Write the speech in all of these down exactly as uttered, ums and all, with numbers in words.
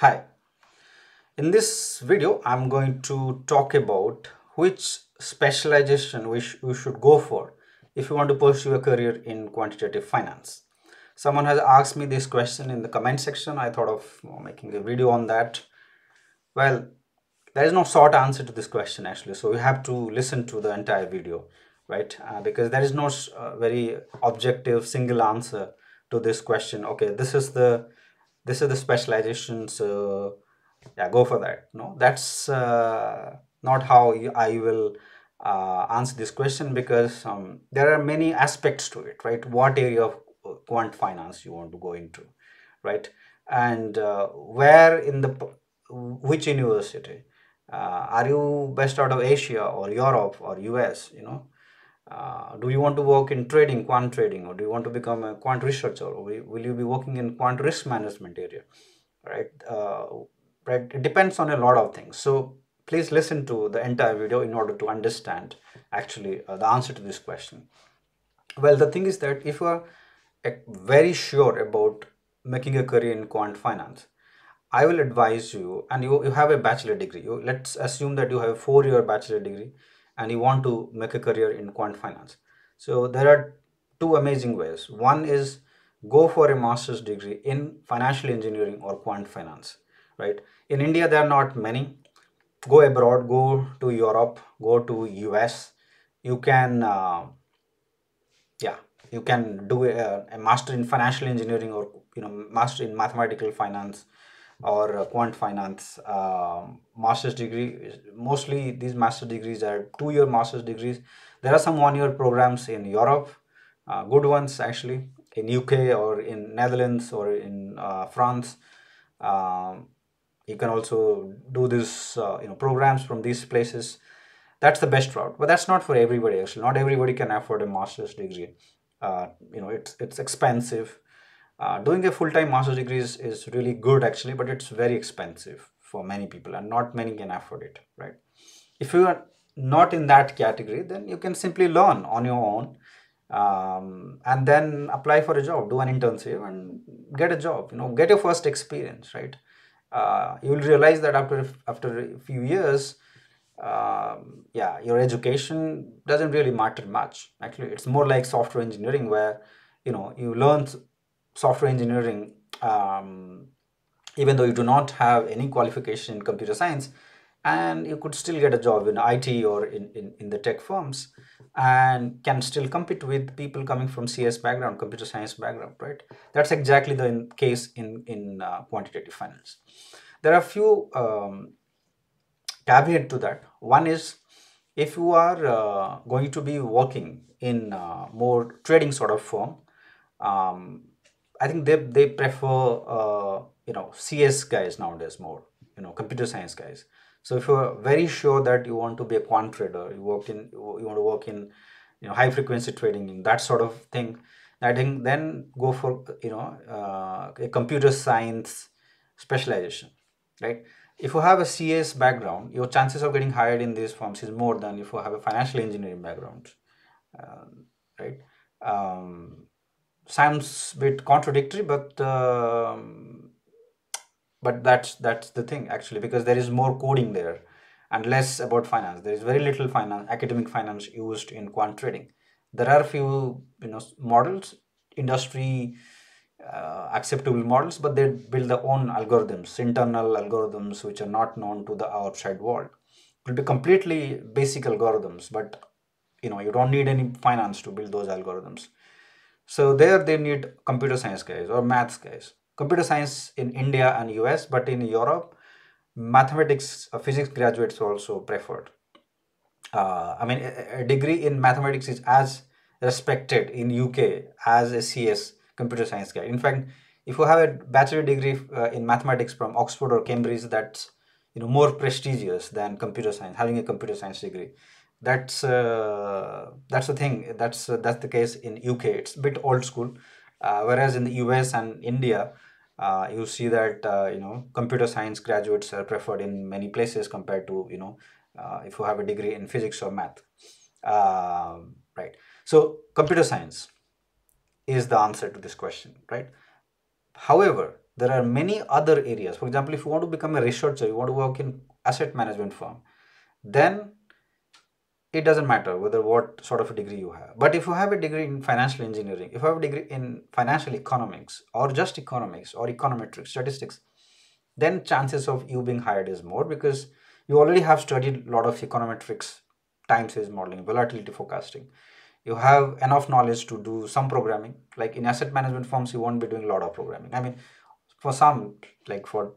Hi, in this video I'm going to talk about which specialization which you should go for if you want to pursue a career in quantitative finance. Someone has asked me this question in the comment section. I thought of making a video on that. Well, there is no short answer to this question actually, so you have to listen to the entire video, right? Uh, because there is no uh, very objective single answer to this question. Okay, this is the this is the specialization, so yeah, go for that. No, that's uh, not how you, I will uh, answer this question, because um, there are many aspects to it, right? What area of quant finance you want to go into, right? And uh, where in the which university? Uh, are you based out of Asia or Europe or U S, you know? Uh, do you want to work in trading, quant trading, or do you want to become a quant researcher, or will you be working in quant risk management area, right? Uh, right? It depends on a lot of things. So please listen to the entire video in order to understand actually uh, the answer to this question. Well, the thing is that if you are uh, very sure about making a career in quant finance, I will advise you, and you, you have a bachelor degree. You, let's assume that you have a four-year bachelor degree and you want to make a career in quant finance. So there are two amazing ways. One is go for a master's degree in financial engineering or quant finance, right? In India, there are not many. Go abroad, go to Europe, go to U S. You can, uh, yeah, you can do a, a master in financial engineering, or, you know, master in mathematical finance, or uh, quant finance. Uh, master's degree, mostly these master's degrees are two-year master's degrees. There are some one-year programs in Europe, uh, good ones actually, in U K or in Netherlands or in uh, France. Um, you can also do this, uh, you know, programs from these places. That's the best route, but that's not for everybody actually. Not everybody can afford a master's degree. Uh, you know, it's, it's expensive. Uh, doing a full-time master's degree is, is really good actually, but it's very expensive for many people and not many can afford it, right? If you are not in that category, then you can simply learn on your own um, and then apply for a job, do an internship and get a job, you know, get your first experience, right? Uh, you will realize that after, after a few years, um, yeah, your education doesn't really matter much. Actually, it's more like software engineering where, you know, you learn software engineering, um, even though you do not have any qualification in computer science, and you could still get a job in I T or in, in, in the tech firms and can still compete with people coming from C S background, computer science background, right? That's exactly the in case in, in uh, quantitative finance. There are a few um, caveats to that. One is, if you are uh, going to be working in uh, more trading sort of firm, um, I think they, they prefer, uh, you know, C S guys nowadays more, you know, computer science guys. So if you're very sure that you want to be a quant trader, you work in, you want to work in, you know, high frequency trading and that sort of thing, I think then go for, you know, uh, a computer science specialization, right? If you have a C S background, your chances of getting hired in these firms is more than if you have a financial engineering background, uh, right? Um, Sounds a bit contradictory, but uh, but that's that's the thing actually, because there is more coding there and less about finance. There is very little finance, academic finance used in quant trading. There are few, you know, models, industry uh, acceptable models, but they build their own algorithms, internal algorithms which are not known to the outside world. It will be completely basic algorithms, but you know, you don't need any finance to build those algorithms. So there they need computer science guys or maths guys. Computer science in India and U S, but in Europe, mathematics, uh, physics graduates also preferred. Uh, I mean, a, a degree in mathematics is as respected in U K as a C S computer science guy. In fact, if you have a bachelor degree uh, in mathematics from Oxford or Cambridge, that's, you know, more prestigious than computer science, having a computer science degree. That's uh, that's the thing. That's uh, that's the case in U K. It's a bit old school, uh, whereas in the U S and India, uh, you see that uh, you know, computer science graduates are preferred in many places compared to, you know, uh, if you have a degree in physics or math, uh, right? So computer science is the answer to this question, right? However, there are many other areas. For example, if you want to become a researcher, you want to work in asset management firm, then it doesn't matter whether what sort of a degree you have. But if you have a degree in financial engineering, if you have a degree in financial economics or just economics or econometrics, statistics, then chances of you being hired is more, because you already have studied a lot of econometrics, time series modeling, volatility forecasting. You have enough knowledge to do some programming. Like in asset management firms, you won't be doing a lot of programming. I mean, for some, like for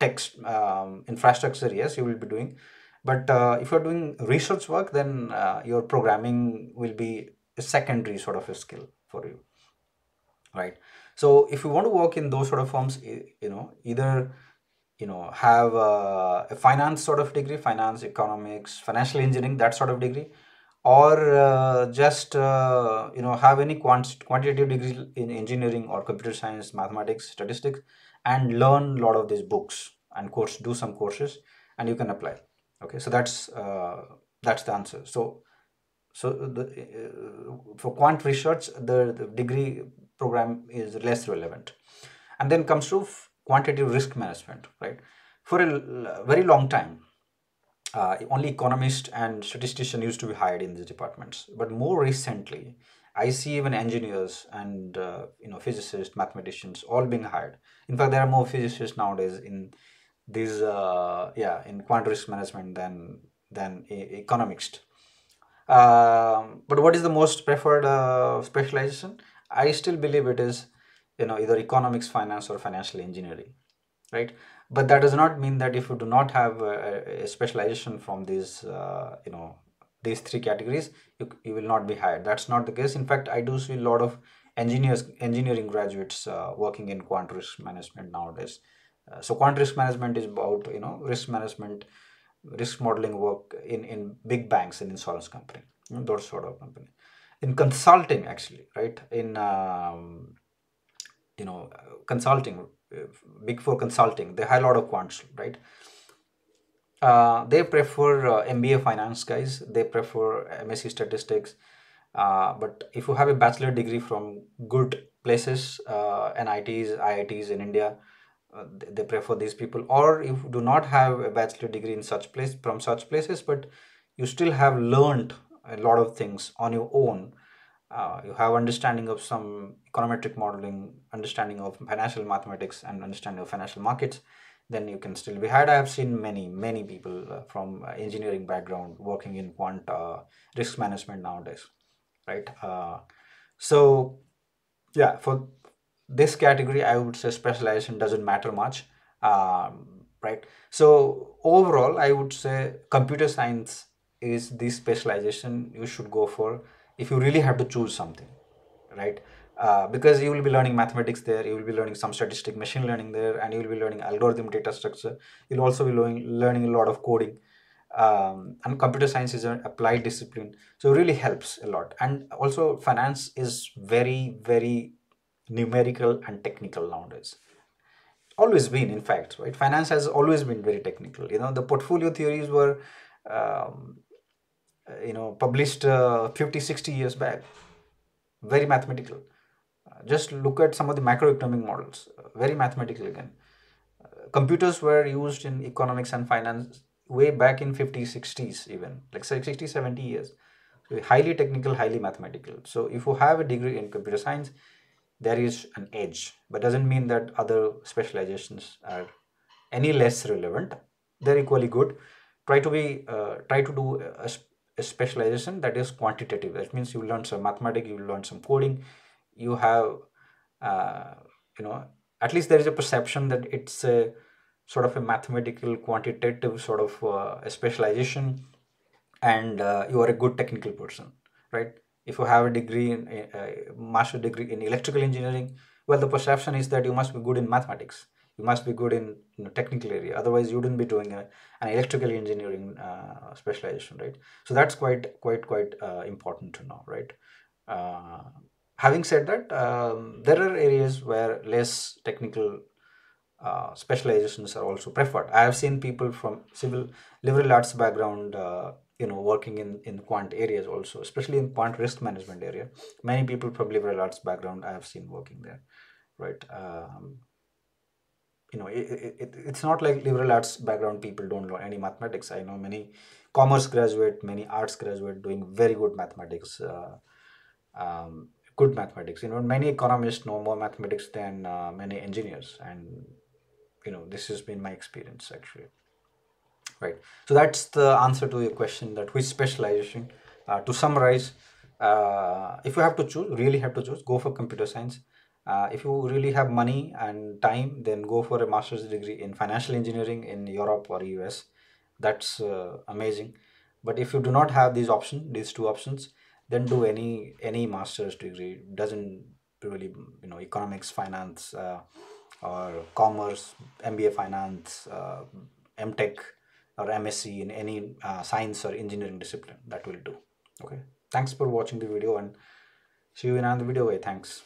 tech um, infrastructure, yes, you will be doing. But uh, if you're doing research work, then uh, your programming will be a secondary sort of a skill for you, right? So if you want to work in those sort of firms, you know, either, you know, have a, a finance sort of degree, finance, economics, financial engineering, that sort of degree, or uh, just, uh, you know, have any quant quantitative degree in engineering or computer science, mathematics, statistics, and learn a lot of these books and course, do some courses, and you can apply. Okay, so that's uh, that's the answer. So, so the, uh, for quant research, the, the degree program is less relevant. And then comes to quantitative risk management, right? For a very long time, uh, only economists and statisticians used to be hired in these departments. But more recently, I see even engineers and uh, you know, physicists, mathematicians, all being hired. In fact, there are more physicists nowadays in these uh, yeah in quant risk management than than economist. Um, but what is the most preferred uh, specialization? I still believe it is, you know, either economics, finance, or financial engineering, right? But that does not mean that if you do not have a, a specialization from these uh, you know these three categories, you, you will not be hired. That's not the case. In fact, I do see a lot of engineers engineering graduates uh, working in quant risk management nowadays. Uh, so quant risk management is about, you know, risk management, risk modeling work in, in big banks and insurance company, you know, those sort of company. In consulting, actually, right? In, um, you know, consulting, big four consulting, they hire a lot of quants, right? Uh, they prefer uh, M B A finance guys, they prefer M S c statistics. Uh, but if you have a bachelor degree from good places, uh, N I Ts, I I Ts in India, Uh, they prefer these people. Or if you do not have a bachelor degree in such place from such places, but you still have learned a lot of things on your own, uh, you have understanding of some econometric modeling, understanding of financial mathematics, and understanding of financial markets, then you can still be hired. I have seen many many people uh, from uh, engineering background working in quant uh, risk management nowadays, right? Uh, so yeah, for this category, I would say specialization doesn't matter much, um, right? So overall, I would say computer science is the specialization you should go for if you really have to choose something, right? Uh, because you will be learning mathematics there, you will be learning some statistic machine learning there, and you will be learning algorithm data structure. You'll also be learning, learning a lot of coding. Um, and computer science is an applied discipline, so it really helps a lot. And also finance is very, very numerical and technical nowadays. Always been, in fact, right? Finance has always been very technical. You know, the portfolio theories were, um, you know, published uh, fifty, sixty years back. Very mathematical. Uh, just look at some of the macroeconomic models. Uh, very mathematical again. Uh, computers were used in economics and finance way back in fifties, sixties even. Like sixty, seventy years. So highly technical, highly mathematical. So if you have a degree in computer science, there is an edge, but doesn't mean that other specializations are any less relevant. They're equally good. Try to be, uh, try to do a, a specialization that is quantitative. That means you learn some mathematics, you learn some coding. You have, uh, you know, at least there is a perception that it's a sort of a mathematical, quantitative sort of uh, a specialization, and uh, you are a good technical person, right? If you have a degree in a master's degree in electrical engineering, well, the perception is that you must be good in mathematics. You must be good in, you know, technical area. Otherwise, you wouldn't be doing a, an electrical engineering uh, specialization, right? So that's quite, quite, quite uh, important to know, right? Uh, having said that, um, there are areas where less technical uh, specializations are also preferred. I have seen people from civil liberal arts background Uh, you know, working in, in quant areas also, especially in quant risk management area. Many people from liberal arts background I have seen working there, right? Um, you know, it, it, it, it's not like liberal arts background people don't know any mathematics. I know many commerce graduate, many arts graduate doing very good mathematics, uh, um, good mathematics. You know, many economists know more mathematics than uh, many engineers, and you know, this has been my experience actually. Right. So that's the answer to your question, that which specialization. Uh, to summarize, uh, if you have to choose, really have to choose, go for computer science. Uh, if you really have money and time, then go for a master's degree in financial engineering in Europe or U S. That's uh, amazing. But if you do not have these options, these two options, then do any any master's degree. Doesn't really, you know, economics, finance, uh, or commerce, M B A finance, uh, M Tech, or M S c in any uh, science or engineering discipline. That will do. Okay. Thanks for watching the video, and see you in another video. Thanks.